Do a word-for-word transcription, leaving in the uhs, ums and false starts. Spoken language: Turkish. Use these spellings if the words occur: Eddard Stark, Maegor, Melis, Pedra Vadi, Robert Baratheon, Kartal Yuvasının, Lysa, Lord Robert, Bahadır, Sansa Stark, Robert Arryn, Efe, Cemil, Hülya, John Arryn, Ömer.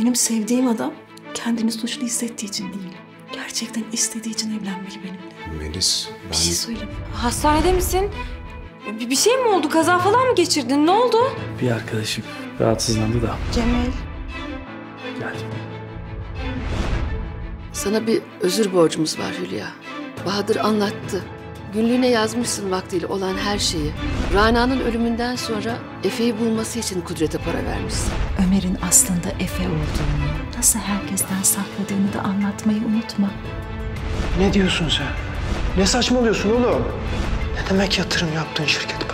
Benim sevdiğim adam kendini suçlu hissettiği için değil, gerçekten istediği için evlenmeli benimle. Melis, ben... Bir şey söyleme. Hastanede misin? Bir şey mi oldu? Kaza falan mı geçirdin? Ne oldu? Bir arkadaşım rahatsızlandı da. Cemil. Gel. Sana bir özür borcumuz var Hülya. Bahadır anlattı. Günlüğüne yazmışsın vaktiyle olan her şeyi. Rana'nın ölümünden sonra Efe'yi bulması için Kudret'e para vermişsin. Ömer'in aslında Efe olduğunu, nasıl herkesten sakladığını da anlatmayı unutma. Ne diyorsun sen? Ne saçmalıyorsun oğlum? Ne demek yatırım yaptığın şirket?